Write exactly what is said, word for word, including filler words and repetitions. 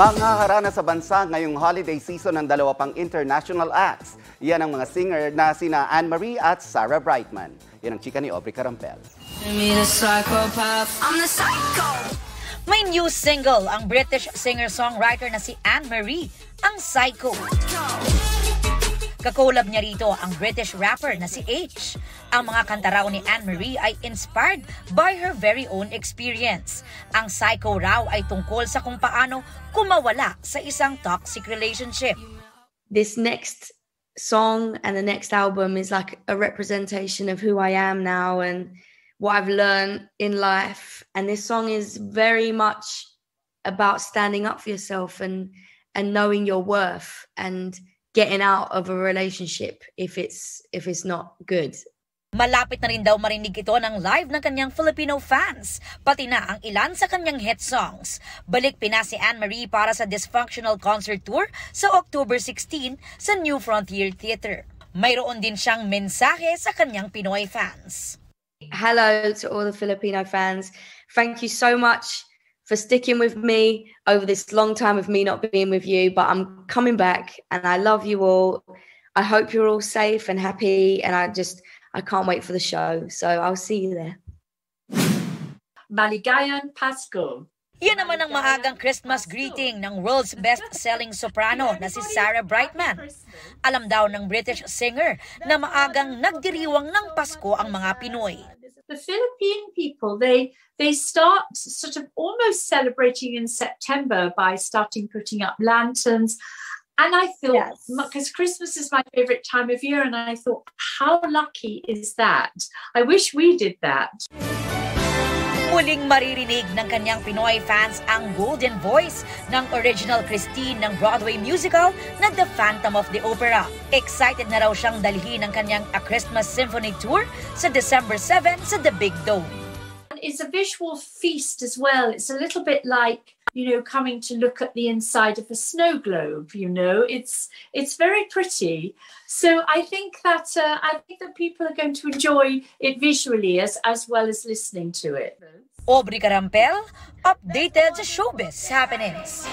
Manghaharana sa bansa ngayong holiday season ng dalawa pang international acts. Yan ang mga singer na sina Anne-Marie at Sarah Brightman. Yan ang chika ni Aubrey Carampel. May new single ang British singer-songwriter na si Anne-Marie, ang Psycho. Kakolab niya rito ang British rapper na si H. Ang mga kanta raw ni Anne-Marie ay inspired by her very own experience. Ang Psycho raw ay tungkol sa kung paano kumawala sa isang toxic relationship. This next song and the next album is like a representation of who I am now and what I've learned in life. And this song is very much about standing up for yourself and, and knowing your worth and getting out of a relationship if it's if it's not good. Malapit na rin daw marinig ito ng live ng kanyang Filipino fans, pati na ang ilan sa kanyang hit songs. Balik pina si Anne-Marie para sa Dysfunctional Concert Tour sa October sixteenth sa New Frontier Theater. Mayroon din siyang mensahe sa kanyang Pinoy fans. Hello to all the Filipino fans. Thank you so much for sticking with me over this long time of me not being with you, but I'm coming back and I love you all. I hope you're all safe and happy and I just, I can't wait for the show. So I'll see you there. Maligayang Pasko. Yan naman ang maagang Christmas greeting ng world's best-selling soprano na si Sarah Brightman. Alam daw ng British singer na maagang nagdiriwang ng Pasko ang mga Pinoy. The Philippine people, they they start sort of almost celebrating in September by starting putting up lanterns. And I thought, because yes. Christmas is my favorite time of year, and I thought, how lucky is that? I wish we did that. Muling maririnig ng kanyang Pinoy fans ang golden voice ng original Christine ng Broadway musical na The Phantom of the Opera. Excited na raw siyang dalhin ng kanyang A Christmas Symphonic Tour sa December seventh sa The Big Dome. It's a visual feast as well. It's a little bit like, you know, coming to look at the inside of a snow globe, you know. It's it's very pretty. So I think that uh, I think that people are going to enjoy it visually as as well as listening to it. Aubrey Carampel, updated the showbiz happenings.